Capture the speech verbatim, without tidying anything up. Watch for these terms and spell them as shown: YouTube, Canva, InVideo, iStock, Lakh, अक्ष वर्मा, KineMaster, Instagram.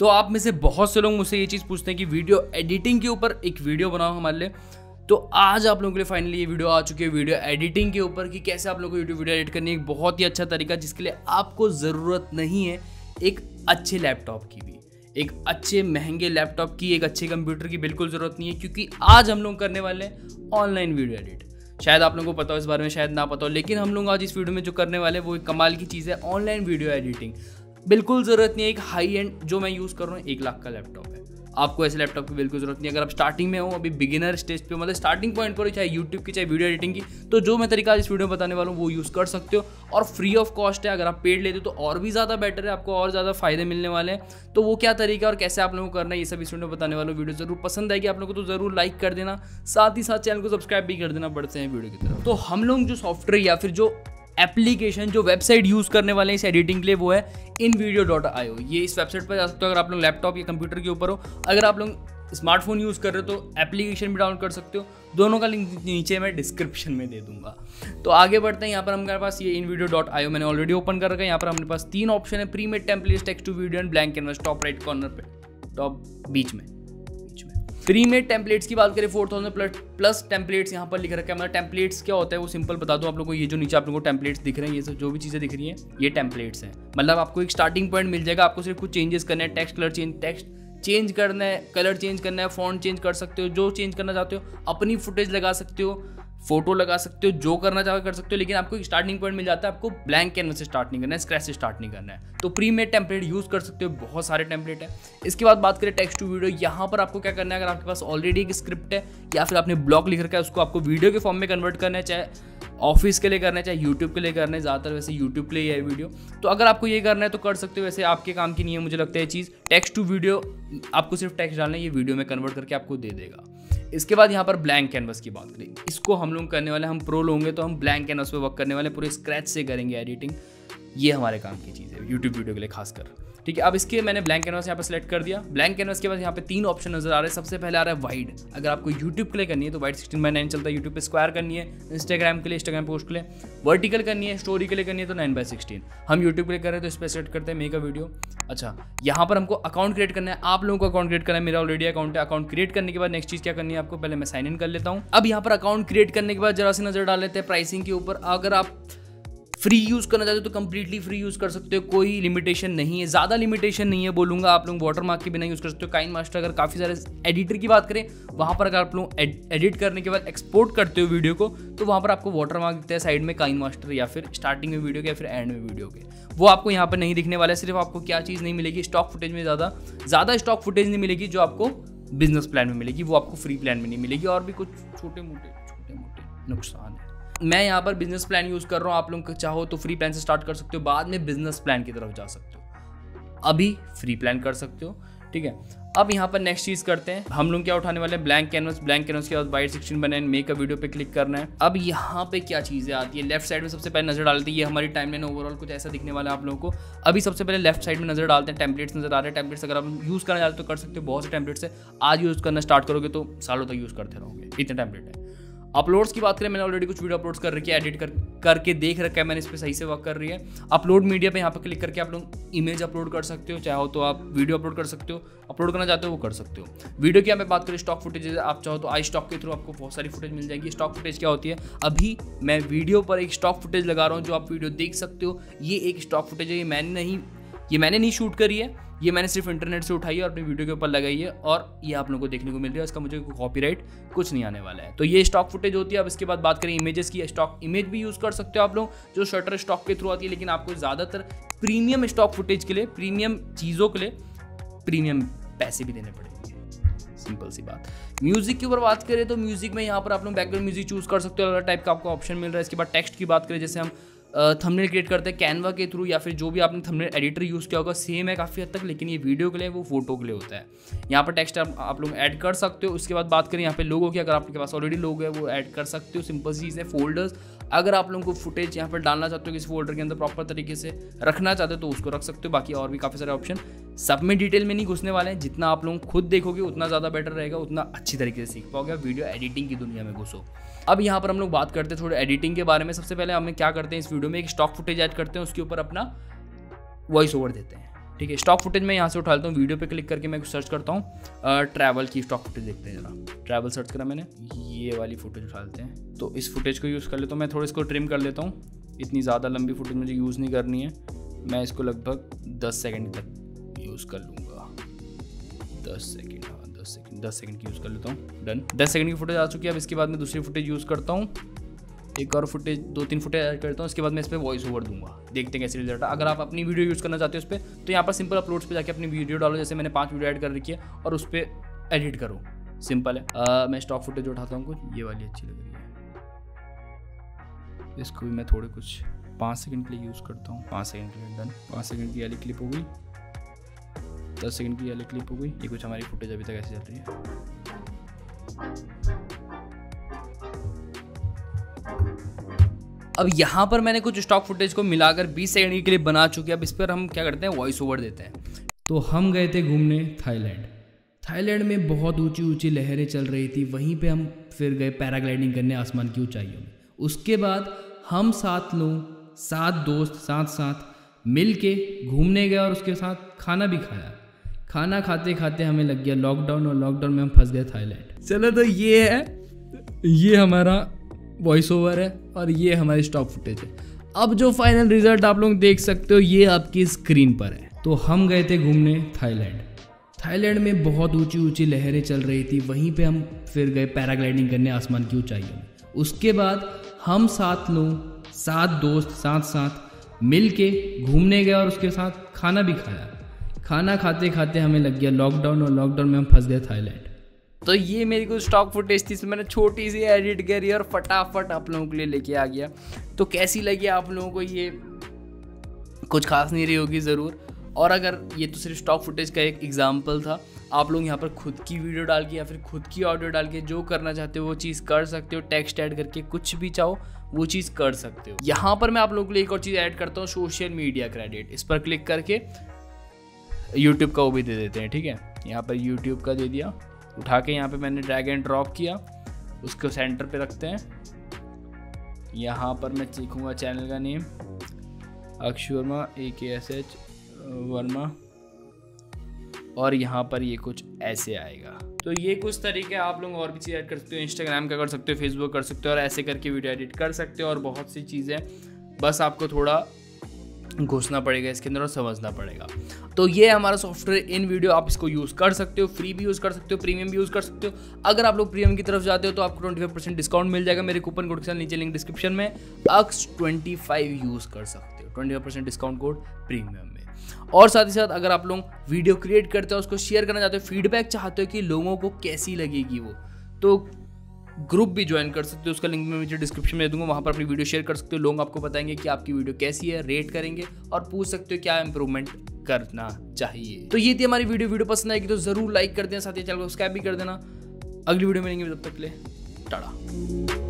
तो आप में से बहुत से लोग मुझसे ये चीज़ पूछते हैं कि वीडियो एडिटिंग के ऊपर एक वीडियो बनाओ हमारे लिए। तो आज आप लोगों के लिए फाइनली ये वीडियो आ चुकी है वीडियो एडिटिंग के ऊपर कि कैसे आप लोगों को यूट्यूब वीडियो एडिट करनी है। एक बहुत ही अच्छा तरीका जिसके लिए आपको ज़रूरत नहीं है एक अच्छे लैपटॉप की भी, एक अच्छे महंगे लैपटॉप की, एक अच्छे कंप्यूटर की बिल्कुल ज़रूरत नहीं है, क्योंकि आज हम लोग करने वाले हैं ऑनलाइन वीडियो एडिट। शायद आप लोगों को पता हो इस बारे में, शायद ना पता हो, लेकिन हम लोग आज इस वीडियो में जो करने वाले हैं वो एक कमाल की चीज़ है। ऑनलाइन वीडियो एडिटिंग बिल्कुल ज़रूरत नहीं है। एक हाई एंड जो मैं यूज़ कर रहा हूँ एक लाख का लैपटॉप है, आपको ऐसे लैपटॉप की बिल्कुल ज़रूरत नहीं है। अगर आप स्टार्टिंग में हो, अभी बिगिनर स्टेज पे, मतलब स्टार्टिंग पॉइंट पर हो, चाहे यूट्यूब की चाहे वीडियो एडिटिंग की, तो जो मैं तरीका इस वीडियो में बताने वाला हूँ वो यूज़ कर सकते हो और फ्री ऑफ कॉस्ट है। अगर आप पेड लेते हो तो और भी ज़्यादा बेटर है, आपको और ज़्यादा फायदे मिलने वाले हैं। तो वो क्या तरीका और कैसे आप लोगों को करना है ये सब इस वीडियो में बताने वाला हूँ। वीडियो जरूर पसंद आएगी आप लोगों को तो ज़रूर लाइक कर देना, साथ ही साथ चैनल को सब्सक्राइब भी कर देना। बढ़ते हैं वीडियो की तरफ। तो हम लोग जो सॉफ्टवेयर या फिर जो एप्लीकेशन, जो वेबसाइट यूज़ करने वाले हैं इस एडिटिंग के लिए, वो है इन वीडियो डॉट आई ओ। ये इस वेबसाइट पर जा सकते हो अगर आप लोग लैपटॉप या कंप्यूटर के ऊपर हो। अगर आप लोग स्मार्टफोन यूज़ कर रहे हो तो एप्लीकेशन भी डाउनलोड कर सकते हो। दोनों का लिंक नीचे मैं डिस्क्रिप्शन में दे दूंगा। तो आगे बढ़ते हैं। यहाँ पर हमारे पास ये इन वीडियो डॉट आई ओ मैंने ऑलरेडी ओपन कर रखा है। यहाँ पर हमारे पास तीन ऑप्शन है, premade templates, text to video and blank canvas top right corner पर, टॉप बीच में। प्रीमेड टेम्पलेट्स की बात करें, four thousand plus plus templates यहाँ पर लिख रखा है। मतलब टेम्पलेट्स क्या होता है वो सिंपल बता दूँ आप लोगों को। ये जो नीचे आप लोगों को टेम्पलेट्स दिख रहे हैं, ये सब जो भी चीज़ें दिख रही हैं ये टेम्पलेट्स हैं। मतलब आपको एक स्टार्टिंग पॉइंट मिल जाएगा, आपको सिर्फ कुछ चेंजेस करने हैं। Text colour change text change करना है, कलर चेंज करना है, फॉन्ट चेंज कर सकते हो, जो चेंज करना चाहते हो, अपनी फुटेज लगा सकते हो, फोटो लगा सकते हो, जो करना चाहो कर सकते हो। लेकिन आपको एक स्टार्टिंग पॉइंट मिल जाता है, आपको ब्लैंक कैनवस से स्टार्ट नहीं करना है, स्क्रैच से स्टार्ट नहीं करना है। तो प्रीमेड टेम्पलेट यूज़ कर सकते हो, बहुत सारे टेम्पलेट है। इसके बाद बात करें टेक्स्ट टू वीडियो। यहाँ पर आपको क्या करना है, अगर आपके पास ऑलरेडी एक स्क्रिप्ट है या फिर आपने ब्लॉग लिख रखा है, उसको आपको वीडियो के फॉर्म में कन्वर्ट करना है। चाहे ऑफिस के लिए करना है, चाहे यूट्यूब के लिए करना है, ज़्यादातर वैसे यूट्यूब के लिए है वीडियो। तो अगर आपको ये करना है तो कर सकते हो, वैसे आपके काम की नहीं है मुझे लगता है चीज़। टेक्स्ट टू वीडियो आपको सिर्फ टेक्स्ट डालना है, ये वीडियो में कन्वर्ट करके आपको दे देगा। इसके बाद यहाँ पर ब्लैंक कैनवस की बात करें, इसको हम लोग करने वाले, हम प्रो लोग होंगे तो हम ब्लैंक कैनवस पे वर्क करने वाले, पूरे स्क्रैच से करेंगे एडिटिंग। ये हमारे काम की चीज़ है यूट्यूब वीडियो के लिए खासकर, ठीक है। अब इसके मैंने ब्लैंक कैनवस यहाँ पर सेलेक्ट कर दिया। ब्लैंक कैनवस के बाद यहाँ पे तीन ऑप्शन नजर आ रहे हैं। सबसे पहले आ रहा है वाइड। अगर आपको यूट्यूब के लिए करनी है तो वाइड सिक्सटीन बाई नाइन चलता है। यूट्यूब पे स्क्वायर करनी है, इंस्टाग्राम के लिए इंस्टाग्राम पोस्ट के लिए, वर्टिकल करनी है, स्टोरी के लिए करनी है तो नाइन बाई सिक्सटीन। हम यूट्यूब के लिए कर रहे हैं तो इस पर सेलेक्ट करते हैं मेक अ वीडियो। अच्छा, यहाँ पर हमको अकाउंट क्रिएट करना है, आप लोगों को अकाउंट क्रिएट करना है। मेरा ऑलरेडी अकाउंट है। अकाउंट क्रिएट करने के बाद नेक्स्ट चीज़ क्या करनी है आपको, पहले मैं साइन इन कर लेता हूँ। अब यहाँ पर अकाउंट क्रिएट करने के बाद जरा सी नज़र डाल लेते हैं प्राइसिंग के ऊपर। अगर आप फ्री यूज़ करना चाहते हो तो कंप्लीटली फ्री यूज़ कर सकते हो, कोई लिमिटेशन नहीं है, ज़्यादा लिमिटेशन नहीं है बोलूँगा। आप लोग वाटरमार्क के बिना यूज़ कर सकते हो। काइनमास्टर, अगर काफ़ी सारे एडिटर की बात करें, वहाँ पर अगर आप लोग एडिट करने के बाद एक्सपोर्ट करते हो वीडियो को तो वहाँ पर आपको वाटरमार्क दिखता है साइड में काइनमास्टर, या फिर स्टार्टिंग में वीडियो के या फिर एंड में वीडियो के। वो आपको यहाँ पर नहीं दिखने वाला है। सिर्फ आपको क्या चीज़ नहीं मिलेगी, स्टॉक फुटेज में ज़्यादा ज़्यादा स्टॉक फुटेज नहीं मिलेगी, जो आपको बिजनेस प्लान में मिलेगी वो आपको फ्री प्लान में नहीं मिलेगी। और भी कुछ छोटे मोटे छोटे मोटे नुकसान है। मैं यहाँ पर बिजनेस प्लान यूज़ कर रहा हूँ, आप लोग चाहो तो फ्री प्लान से स्टार्ट कर सकते हो, बाद में बिजनेस प्लान की तरफ जा सकते हो, अभी फ्री प्लान कर सकते हो, ठीक है। अब यहाँ पर नेक्स्ट चीज़ करते हैं, हम लोग क्या उठाने वाले हैं, ब्लैंक कैनवस। ब्लैंक कैनवस के बाद वाइड सिक्सटीन बनाए, मेक अ वीडियो पे क्लिक करना है। अब यहाँ पे क्या चीज़ें आती है, लेफ्ट साइड में सबसे पहले नजर डालती है, ये हमारी टाइमलाइन ओवरऑल कुछ ऐसा दिखने वाला है आप लोगों को। अभी सबसे पहले लेफ्ट साइड में नजर डालते हैं, टेम्पलेट्स नजर आ रहे हैं। टेम्पलेट्स अगर आप यूज़ करना चाहते हो तो कर सकते हो, बहुत से टेम्पलेट्स है। आज यूज़ करना स्टार्ट करोगे तो सालों तक यूज़ करते रहोगे, इतने टेम्पलेट है। अपलोड्स की बात करें, मैंने ऑलरेडी कुछ वीडियो अपलोड्स कर रखी है, एडिट कर करके देख रखा है मैंने, इस पर सही से वर्क कर रही है। अपलोड मीडिया पे यहाँ पर क्लिक करके आप लोग इमेज अपलोड कर सकते हो, चाहो तो आप वीडियो अपलोड कर सकते हो, अपलोड करना चाहते हो वो कर सकते हो। वीडियो की यहाँ पे बात करें, स्टॉक फुटेज आप चाहो तो आई स्टॉक के थ्रू आपको बहुत सारी फुटेज मिल जाएगी। स्टॉक फुटेज क्या होती है, अभी मैं वीडियो पर एक स्टॉक फुटेज लगा रहा हूँ जो आप वीडियो देख सकते हो। ये एक स्टॉक फुटेज है, ये मैंने नहीं ये मैंने नहीं शूट करी है, ये मैंने सिर्फ इंटरनेट से उठाई है और अपनी वीडियो के ऊपर लगाई है, और ये आप लोगों को देखने को मिल रहा है। इसका मुझे कॉपीराइट कुछ नहीं आने वाला है। तो ये स्टॉक फुटेज होती है। अब इसके बाद बात करें इमेजेस की, स्टॉक इमेज भी यूज़ कर सकते हो आप लोग, जो शटर स्टॉक के थ्रू आती है। लेकिन आपको ज़्यादातर प्रीमियम स्टॉक फुटेज के लिए, प्रीमियम चीज़ों के लिए प्रीमियम पैसे भी देने पड़ेंगे, सिंपल सी बात। म्यूजिक के ऊपर बात करें तो म्यूजिक में यहाँ पर आप लोग बैकग्राउंड म्यूजिक चूज़ कर सकते हो, अलग टाइप का आपको ऑप्शन मिल रहा है। इसके बाद टेक्स्ट की बात करें, जैसे हम थंबनेल क्रिएट करते हैं कैनवा के थ्रू, या फिर जो भी आपने थंबनेल एडिटर यूज़ किया होगा सेम है काफ़ी हद तक, लेकिन ये वीडियो के लिए, वो फोटो के लिए होता है। यहाँ पर टेक्स्ट आप, आप लोग ऐड कर सकते हो। उसके बाद बात करें यहाँ पे लोगों की, अगर आपके पास ऑलरेडी लोग है वो ऐड कर सकते हो, सिंपल चीज़ है। फोल्डर्स, अगर आप लोगों को फुटेज यहाँ पर डालना चाहते हो, किसी फोल्डर के अंदर प्रॉपर तरीके से रखना चाहते हो तो उसको रख सकते हो। बाकी और भी काफ़ी सारे ऑप्शन, सब में डिटेल में नहीं घुसने वाले हैं, जितना आप लोग खुद देखोगे उतना ज़्यादा बेटर रहेगा, उतना अच्छी तरीके से सीख पाओगे, वीडियो एडिटिंग की दुनिया में घुसो। अब यहाँ पर हम लोग बात करते हैं थोड़े एडिटिंग के बारे में। सबसे पहले हमें क्या करते हैं, इस वीडियो में एक स्टॉक फुटेज ऐड करते हैं, उसके ऊपर अपना वॉइस ओवर देते हैं, ठीक है। स्टॉक फुटेज मैं यहाँ से उठा लेता हूँ, वीडियो पे क्लिक करके मैं सर्च करता हूँ ट्रैवल की स्टॉक फुटेज, देखते हैं जरा। ट्रैवल सर्च करा मैंने, ये वाली फुटेज उठा लेते हैं। तो इस फुटेज को यूज़ कर लेता हूँ मैं, थोड़ा इसको ट्रिम कर लेता हूँ, इतनी ज़्यादा लंबी फुटेज मुझे यूज़ नहीं करनी है। मैं इसको लगभग दस सेकेंड तक यूज़ कर लूँगा, दस सेकेंड हाँ दस सेकेंड दस सेकेंड की यूज़ कर लेता हूँ। डन, दस सेकेंड की फुटेज आ चुकी है। अब इसके बाद मैं दूसरी फुटेज यूज़ करता हूँ, एक और फुटेज दो तीन फुटेज ऐड करता हूँ, उसके बाद मैं इस पर वॉइस ओवर दूंगा, देखते हैं कैसे रिजल्ट। अगर आप अपनी वीडियो यूज़ करना चाहते हो उस पर, तो यहाँ पर सिंपल अपलोड्स पे जाके अपनी वीडियो डालो, जैसे मैंने पांच वीडियो ऐड कर रखी है, और उस पर एडिट करो, सिंपल है। आ, मैं स्टॉक फुटेज उठाता हूँ, कुछ ये वाली अच्छी लग रही है, इसको भी मैं थोड़े कुछ पाँच सेकेंड के लिए यूज़ करता हूँ, पाँच सेकेंड के लिए। डन, पाँच सेकेंड की वाली क्लिप हो गई, दस सेकेंड की वाली क्लिप हो गई। ये कुछ हमारी फुटेज अभी तक ऐसी चल रही है। अब यहाँ पर मैंने कुछ स्टॉक फुटेज को मिलाकर बीस सेकंड की क्लिप बना चुकी है। अब इस पर हम क्या करते हैं, वॉइस ओवर देते हैं। तो हम गए थे घूमने थाईलैंड। थाईलैंड में बहुत ऊंची ऊंची लहरें चल रही थी, वहीं पे हम फिर गए पैराग्लाइडिंग करने आसमान की ऊंचाइयों में। उसके बाद हम सात लोग सात दोस्त साथ साथ मिल के घूमने गए और उसके साथ खाना भी खाया। खाना खाते खाते हमें लग गया लॉकडाउन, और लॉकडाउन में हम फंस गए थाईलैंड। चलो, तो ये है, ये हमारा वॉइस ओवर है और ये हमारी स्टॉक फुटेज है। अब जो फाइनल रिजल्ट आप लोग देख सकते हो, ये आपकी स्क्रीन पर है। तो हम गए थे घूमने थाईलैंड। थाईलैंड में बहुत ऊंची ऊंची लहरें चल रही थी, वहीं पे हम फिर गए पैराग्लाइडिंग करने आसमान की ऊंचाइयों में। उसके बाद हम सात लोग सात दोस्त साथ साथ मिल के घूमने गए और उसके साथ खाना भी खाया। खाना खाते खाते हमें लग गया लॉकडाउन, और लॉकडाउन में हम फंस गए थाईलैंड। तो ये मेरी कुछ स्टॉक फुटेज थी, इसमें मैंने छोटी सी एडिट करी और फटाफट आप लोगों के लिए लेके आ गया। तो कैसी लगी आप लोगों को, ये कुछ खास नहीं रही होगी ज़रूर। और अगर ये तो सिर्फ स्टॉक फुटेज का एक एग्जांपल था, आप लोग यहाँ पर खुद की वीडियो डाल के या फिर खुद की ऑडियो डाल के जो करना चाहते हो वो चीज़ कर सकते हो। टेक्स्ट ऐड करके कुछ भी चाहो वो चीज़ कर सकते हो। यहाँ पर मैं आप लोगों के लिए एक और चीज़ ऐड करता हूँ, सोशल मीडिया क्रेडिट। इस पर क्लिक करके यूट्यूब का वो भी दे देते हैं, ठीक है। यहाँ पर यूट्यूब का दे दिया, उठा के यहाँ पे मैंने ड्रैग एंड ड्रॉप किया, उसको सेंटर पे रखते हैं। यहाँ पर मैं सीखूँगा चैनल का नेम, अक्ष वर्मा ए के एस एच वर्मा, और यहाँ पर ये कुछ ऐसे आएगा। तो ये कुछ तरीके आप लोग और भी चीज़ ऐड कर सकते हो, इंस्टाग्राम का कर सकते हो, फेसबुक कर सकते हो, और ऐसे करके वीडियो एडिट कर सकते हो। और बहुत सी चीज़ें, बस आपको थोड़ा घुसना पड़ेगा इसके अंदर और समझना पड़ेगा। तो ये हमारा सॉफ्टवेयर इन वीडियो, आप इसको यूज़ कर सकते हो, फ्री भी यूज़ कर सकते हो, प्रीमियम भी यूज़ कर सकते हो। अगर आप लोग प्रीमियम की तरफ जाते हो तो आपको पच्चीस परसेंट डिस्काउंट मिल जाएगा मेरे कूपन कोड के साथ, नीचे लिंक डिस्क्रिप्शन में। अक्स पच्चीस यूज़ कर सकते हो, पच्चीस परसेंट डिस्काउंट कोड प्रीमियम में। और साथ ही साथ अगर आप लोग वीडियो क्रिएट करते हो, उसको शेयर करना चाहते हो, फीडबैक चाहते हो कि लोगों को कैसी लगेगी वो, तो ग्रुप भी ज्वाइन कर सकते हो। उसका लिंक मैं मुझे डिस्क्रिप्शन में दे दूँगा, वहाँ पर अपनी वीडियो शेयर कर सकते हो। लोग आपको बताएंगे कि आपकी वीडियो कैसी है, रेट करेंगे और पूछ सकते हो क्या इंप्रूवमेंट करना चाहिए। तो ये थी हमारी वीडियो, वीडियो पसंद आएगी तो ज़रूर लाइक कर देना, साथ ही चैनल को सब्सक्राइब भी कर देना। अगली वीडियो मिलेंगे, तब तक के लिए टाटा।